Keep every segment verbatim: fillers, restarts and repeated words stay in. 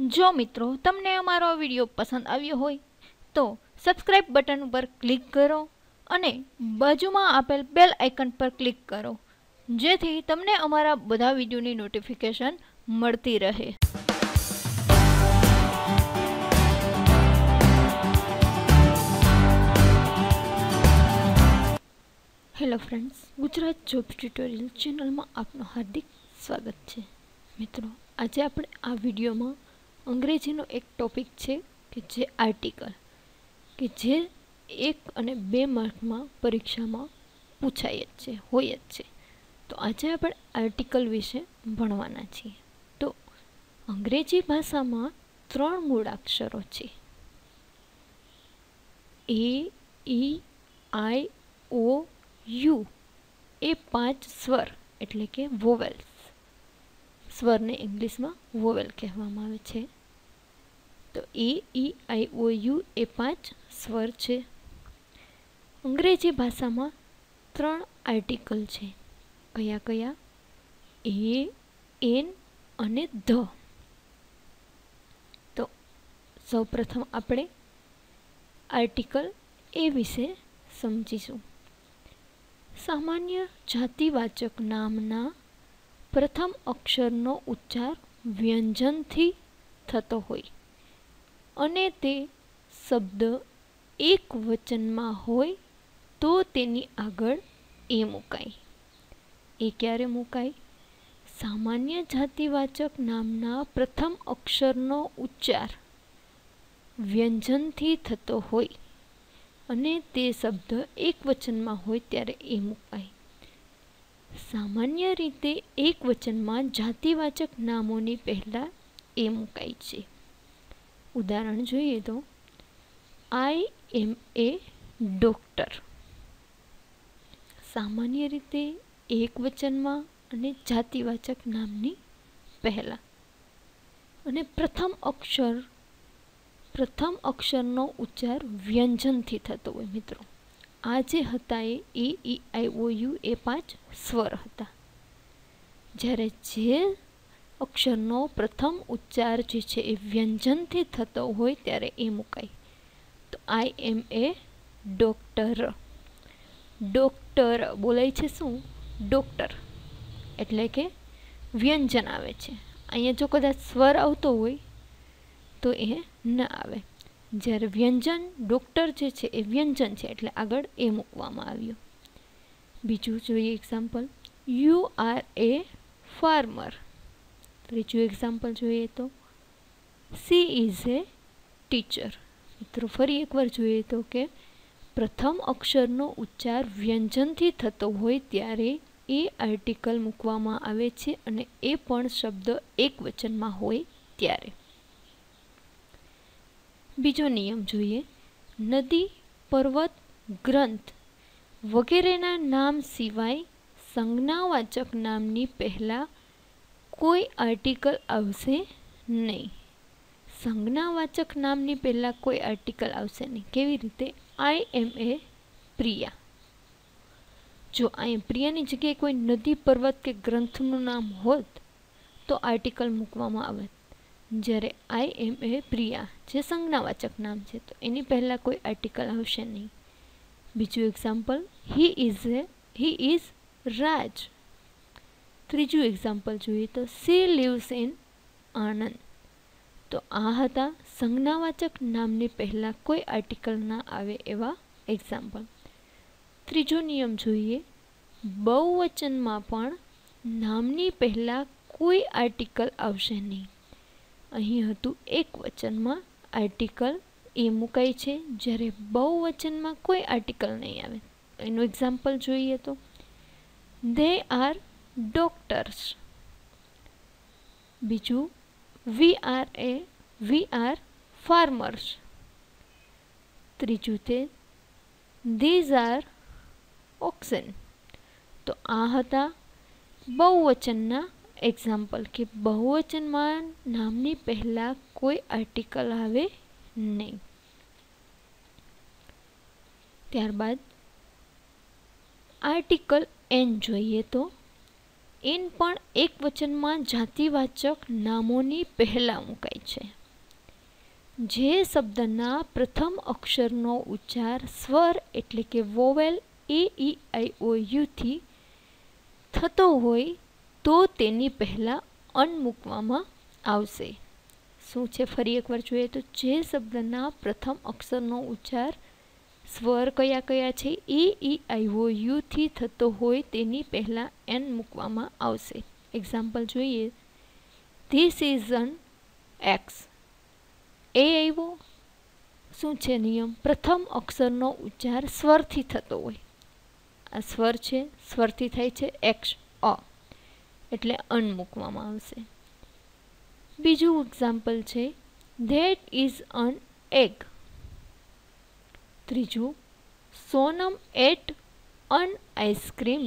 जो मित्रों तमने अमारो विडियो पसंद आव्यो होय तो सब्सक्राइब बटन पर क्लिक करो अने बाजू में आपेल बेल आइकन पर क्लिक करो जेथी तमने अमारा बधा विडियोनी नोटिफिकेशन मळती रहे। Hello friends, Gujarat jobs tutorial channel में आपनो हार्दिक स्वागत है। मित्रों आज आपणे आ विडियो में अंग्रेजी नो एक टॉपिक है कि जे आर्टिकल कि जे एक अने बे मार्क में परीक्षा में पूछाय छे होय छे। तो आज आप आर्टिकल विषे भणवाना छीए। तो अंग्रेजी भाषा में त्रण मूळाक्षरो छे ए ई आई ओ यू। ए पांच स्वर एटले के वोवेल्स, स्वर ने इंग्लिश में वोवेल कहवामां आवे छे। तो ए ई आई ओ यू ए पांच स्वर छे। अंग्रेजी भाषा में त्रण आर्टिकल छे, कया कया? ए एन अने ध। तो सौ प्रथम आपणे आर्टिकल ए विषे समजीशुं। सामान्य जातिवाचक नामना प्रथम अक्षरनो उच्चार व्यंजनथी थतो होय अने ते शब्द एक वचनमां होय तो तेनी आगळ ए मुकाय। ए क्यारे मुकाय? सामान्य जातिवाचक नामना प्रथम अक्षरनो उच्चार व्यंजनथी थतो होय अने ते शब्द एक वचनमां होय त्यारे ए मुकाय। सामान्य रीते एक वचन में जातिवाचक नामोनी पहला ए मुकाय छे। उदाहरण जोईए तो आई एम ए डॉक्टर। सामान्य रीते एक वचन में अने जातिवाचक नामनी पहला अने प्रथम अक्षर प्रथम अक्षरनो उच्चार व्यंजनथी थतो होय। मित्रों आज हता ए ई आई ओ यू ए पांच स्वर हता। ज्यारे जे अक्षरनो प्रथम उच्चार जे छे ए व्यंजनथी थतो होय त्यारे ए मुकाय। तो I am a doctor. Doctor बोलाय छे शुं? डॉक्टर एटले के व्यंजन आवे छे। अहींया जो कदाच स्वर आवतो होय तो ए न आवे। જ્યારે વ્યંજન ડોક્ટર જે છે એ વ્યંજન છે એટલે આગળ એ મૂકવામાં આવ્યું। બીજું જોઈએ example you are a farmer. ત્રીજું એક્ઝામ્પલ જોઈએ તો સી ઇઝ એ ટીચર। મિત્રો ફરી એકવાર જોઈએ તો કે પ્રથમ અક્ષરનો ઉચ્ચાર વ્યંજનથી થતો હોય ત્યારે એ આર્ટિકલ મૂકવામાં આવે છે અને એ પણ શબ્દ એક વચનમાં હોય ત્યારે। बीजो नियम जोईए नदी पर्वत ग्रंथ वगैरेना नाम सिवाय संज्ञावाचक नामनी पहला कोई आर्टिकल आवशे नहीं। संज्ञावाचक नामनी पहला कोई आर्टिकल आवशे नहीं। केवी रीते? I am a Priya. जो आई प्रियानी जगह कोई नदी पर्वत के ग्रंथनु नाम होत तो आर्टिकल मूकवामां आवत। જ્યારે आई एम ए प्रिया जे संज्ञावाचक नाम है तो एनी पहला कोई आर्टिकल आवशे नहीं। बीजू example he is a he is Raj. तीजू एक्जाम्पल जुए तो सी लिव्स इन आनंद। तो आ हता संज्ञावाचक नामनी पहला कोई आर्टिकल ना आवे एवा एक्जाम्पल। तीजो नियम जुए बहुवचन में पण नामनी पहला कोई आर्टिकल आवशे नहीं। અહીં હતું એક વચનમાં આર્ટિકલ એ મુકાય છે જ્યારે બહુવચનમાં કોઈ આર્ટિકલ નહીં આવે। એનું એક્ઝામ્પલ જોઈએ તો ધે આર ડોક્ટર્સ। બીજું we are a we are farmers. ત્રીજું તે ધીઝ આર ઓક્સન। તો આ હતા બહુવચનના एग्जाम्पल के बहुवचन में नामनी पहला कोई आर्टिकल आवे नहीं। त्यारबाद आर्टिकल एन जोईए तो એન પણ એક વચનમાં જાતિવાચક નામોની પહેલાં મુકાય છે. જે શબ્દના પ્રથમ અક્ષરનો ઉચ્ચાર સ્વર એટલે કે વોવેલ એ ઈ આઈ ઓ યુથી થતો હોય તો તેની પહેલાં અન મૂકવામાં આવશે. શું છે ફરી એકવાર જોઈએ તો જે શબ્દના પ્રથમ અક્ષરનો ઉચ્ચાર સ્વર કયા કયા છે એ ઈ આઈ ઓ યુથી થતો હોય તેની પહેલાં એન મૂકવામાં આવશે. એક્ઝામ્પલ જોઈએ, ધીસ ઇઝ અન એક્સ. એ આવ્યો શું છે નિયમ? પ્રથમ અક્ષરનો ઉચ્ચાર સ્વરથી થતો હોય. આ સ્વર છે, સ્વરથી થાય છે એક્સ અ એટલે અન મૂકવામાં આવશે. બીજું એક્ઝામ્પલ છે, ધેટ ઇઝ અન એગ. ત્રીજું, Sonam ate an ice cream.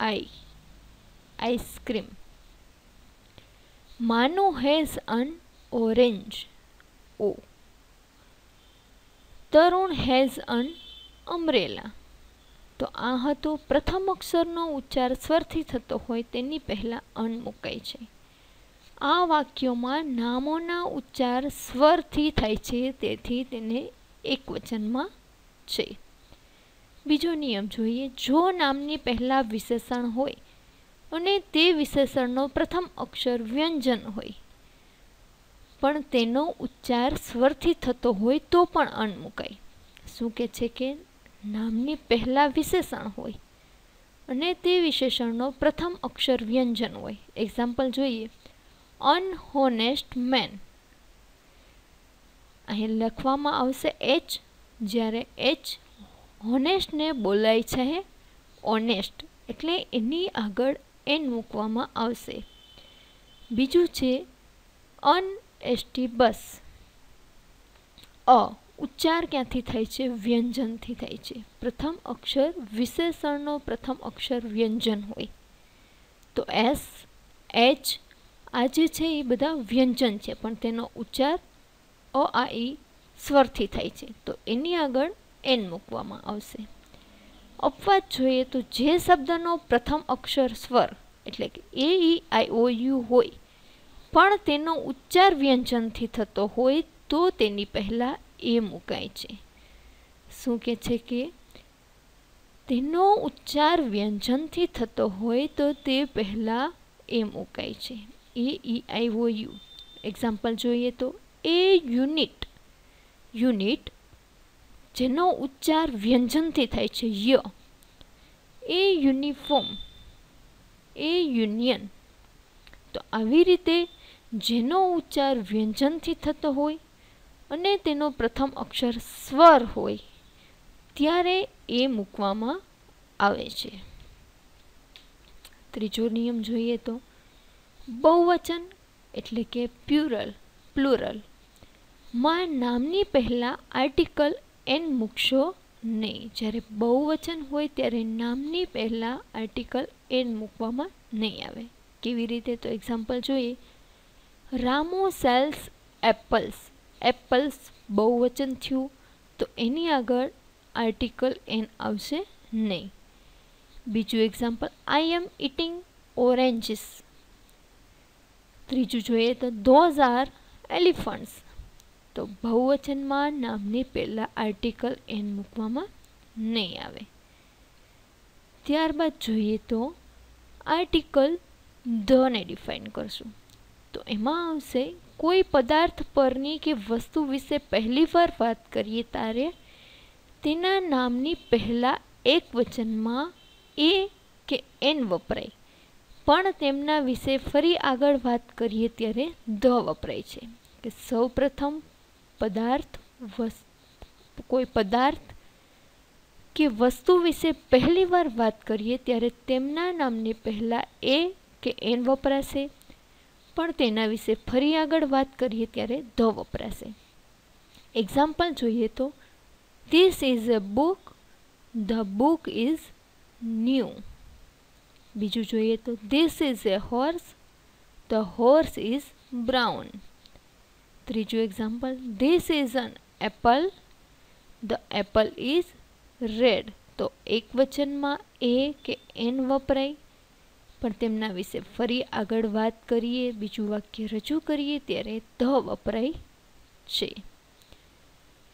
I ice cream. Manu has an orange. O. Tarun has an umbrella. તો આ હતો પ્રથમ અક્ષરનો ઉચ્ચાર સ્વરથી થતો હોય તેની પહેલાં અન મુકાય છે. આ વાક્યોમાં નામોના ઉચ્ચાર સ્વરથી થાય છે તેથી તેને એક વચનમાં છે. બીજો નિયમ જોઈએ, જો નામની પહેલાં વિશેષણ હોય અને તે વિશેષણનો પ્રથમ અક્ષર વ્યંજન હોય પણ તેનો ઉચ્ચાર સ્વરથી થતો હોય તો પણ અન મુકાય. શું કહે છે કે નામની પહેલાં વિશેષણ હોય અને તે વિશેષણનો પ્રથમ અક્ષર વ્યંજન હોય. એક્ઝામ્પલ જોઈએ, અનહોનેસ્ટ મેન. અહીં લખવામાં આવશે એચ, જ્યારે એચ હોનેસ્ટને બોલાય છે ઓનેસ્ટ એટલે એની આગળ એન મૂકવામાં આવશે. બીજું છે અન એસટી બસ. અ ઉચ્ચાર ક્યાંથી થાય છે? વ્યંજનથી થાય છે. પ્રથમ અક્ષર વિશેષણનો પ્રથમ અક્ષર વ્યંજન હોય તો એસ એચ આ જે છે એ બધા વ્યંજન છે પણ તેનો ઉચ્ચાર ઓ આ ઈ સ્વરથી થાય છે તો એની આગળ એન મૂકવામાં આવશે. અપવાદ જોઈએ તો જે શબ્દનો પ્રથમ અક્ષર સ્વર એટલે કે એ ઈ આઈ ઓ યુ હોય પણ તેનો ઉચ્ચાર વ્યંજનથી થતો હોય તો તેની પહેલાં એ મુકાય છે. શું કહે છે કે તેનો ઉચ્ચાર વ્યંજનથી થતો હોય તો તે પહેલાં એ મુકાય છે. એ ઈ આઈ ઓ યુ. એક્ઝામ્પલ જોઈએ તો એ યુનિટ. યુનિટ જેનો ઉચ્ચાર વ્યંજનથી થાય છે ય. A uniform. A union. તો આવી રીતે જેનો ઉચ્ચાર વ્યંજનથી થતો હોય અને તેનો પ્રથમ અક્ષર સ્વર હોય ત્યારે એ મૂકવામાં આવે છે. ત્રીજો નિયમ જોઈએ તો બહુવચન એટલે કે પ્યુરલ પ્લુરલ માં નામની પહેલાં આર્ટિકલ એન મૂકશો નહીં. જ્યારે બહુવચન હોય ત્યારે નામની પહેલાં આર્ટિકલ એન મૂકવામાં નહીં આવે. કેવી રીતે? તો એક્ઝામ્પલ જોઈએ, રામુ સેલ્સ એપલ્સ. એપલ્સ બહુવચન થયું તો એની આગળ આર્ટિકલ એન આવશે નહીં. બીજું example, I am eating oranges. ત્રીજું જોઈએ તો ધોઝ આર એલિફન્ટ્સ. તો બહુવચનમાં નામની પહેલાં આર્ટિકલ એન મૂકવામાં નહીં આવે. ત્યારબાદ જોઈએ તો આર્ટિકલ ધને ડિફાઇન કરશું તો એમાં આવશે કોઈ પદાર્થ પરની કે વસ્તુ વિશે પહેલી વાર વાત કરીએ ત્યારે તેના નામની પહેલાં એક વચનમાં એ કે એન વપરાય પણ તેમના વિશે ફરી આગળ વાત કરીએ ત્યારે ધ વપરાય છે. કે સૌ પ્રથમ પદાર્થ વસ્તુ કોઈ પદાર્થ કે વસ્તુ વિશે પહેલી વાર વાત કરીએ ત્યારે તેમના નામની પહેલાં એ કે એન વપરાશે પણ તેના વિશે ફરી આગળ વાત કરીએ ત્યારે ધ વપરાશે. એક્ઝામ્પલ જોઈએ તો this is a book. The book is new. બીજું જોઈએ તો this is a horse. The horse is brown. ત્રીજું example, this is an apple. The apple is red. તો એક વચનમાં એ કે એન વપરાય पण तेमना विषे फरी आगळ वात करीए। बीजू वाक्य रजू करीए त्यारे ध वपराय छे।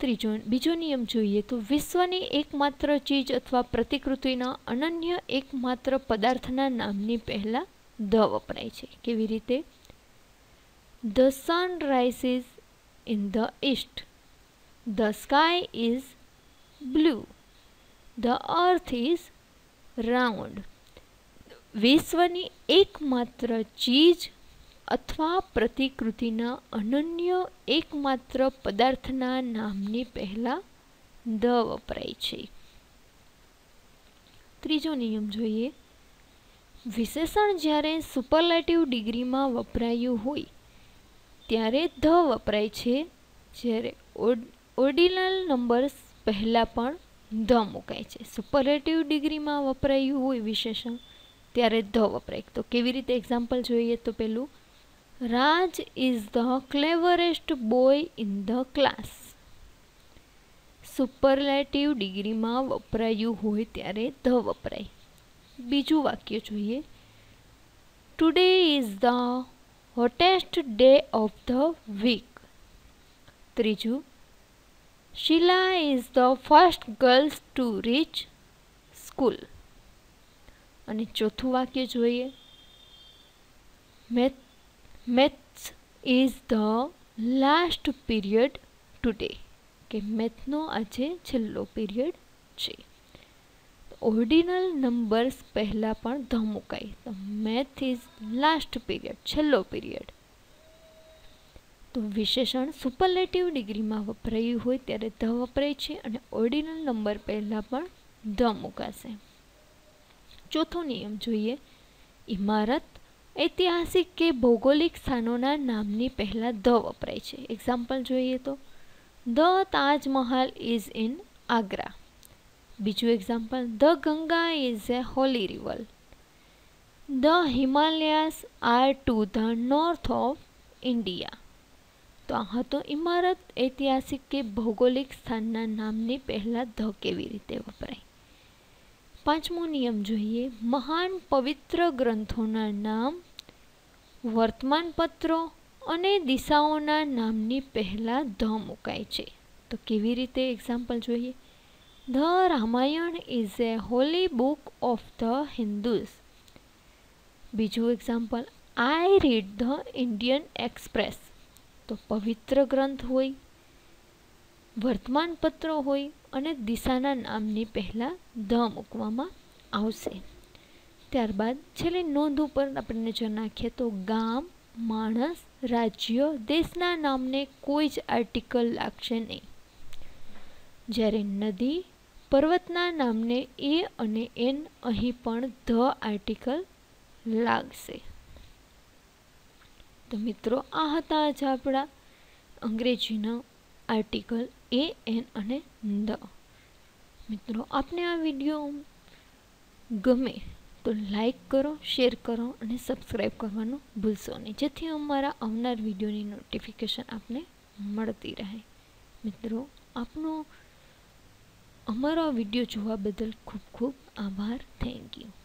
त्रीजो बीजो नियम जोईए तो विश्वनी एकमात्र चीज अथवा प्रतिकृतिना अनन्य एकमात्र पदार्थना नामनी पहेला ध वपराय छे। केवी रीते? The sun rises in the east. The sky is blue. The earth is round. विश्वनी एकमात्र चीज अथवा प्रतिकृतिना अनन्य एकमात्र पदार्थना नामनी पहला ध वपराय छे। त्रीजो नियम जोईए विशेषण ज्यारे सुपरलेटिव डिग्री में वपरायु होय त्यारे ध वपराय छे, ज्यारे ऑर्डिनल नंबर्स पहला पण ध मुकाय छे। सुपरलेटिव डिग्री में वपरायु होय विशेषण त्यारे ध वपराय। तो केवी रीते एक्जाम्पल जोईए तो पहेलू Raj is the cleverest boy in the class. Superlative degree में वपरायु होय त्यारे ध वपराय। बीजू वाक्य जोईए today is the hottest day of the week. त्रीजू Sheila is the first girl to reach school. अने चौथु वाक्य जोईए maths is the last period today. के math नो आजे छेल्लो period छे। ऑर्डिनल नंबर्स पहला पण ध मुकाय। तो मैथ इज लास्ट पीरियड छेल्लो पीरियड। तो विशेषण सुपरलेटिव डिग्री में वपरायु होय त्यारे ध वपराय छे अने ऑर्डिनल नंबर पहला पण ध मुकाशे। चौथो नियम जोईए इमारत ऐतिहासिक के भौगोलिक स्थानोना नामनी पहला ध वपराय छे। एक्जाम्पल जोईए तो the Taj Mahal is in Agra. बीजू example the Ganga is a holy river. The Himalayas are to the north of India. तो आ तो इमारत ऐतिहासिक के भौगोलिक स्थानना नामनी पहला ध केवी रीते वपराय। पांचमो नियम जोईए महान पवित्र ग्रंथोना नाम वर्तमानपत्रों अने दिशाओना नामनी पहला ध मुकाय छे। तो केवी रीते एक्जाम्पल जोईए The Ramayana is a holy book of the Hindus. बीजू example I read the Indian Express. तो पवित्र ग्रंथ होय, वर्तमान पत्रो होय अने दिशाना नामनी पहला ध मूकवामां आवशे। त्यारबाद छेल्ली नोंध उपर आपणे जो नाखीए तो गाम माणस राज्य देशना नामने कोई ज आर्टिकल लागशे नहीं। ज्यारे नदी पर्वतना नामने ए अने एन अहीं पण ध आर्टिकल लागशे। तो मित्रों आ हता आज आपणा अंग्रेजीना आर्टिकल ए एन अने ध। मित्रों आपने आ विडियो गमे तो लाइक करो, शेर करो अने सब्सक्राइब करवानुं भूलशो नहीं, जेथी अमारा आवनार विडियोनी नोटिफिकेशन आपने मळती रहे। मित्रों आपनो અમારો વિડિયો જોવા બદલ ખૂબ ખૂબ આભાર. Thank you.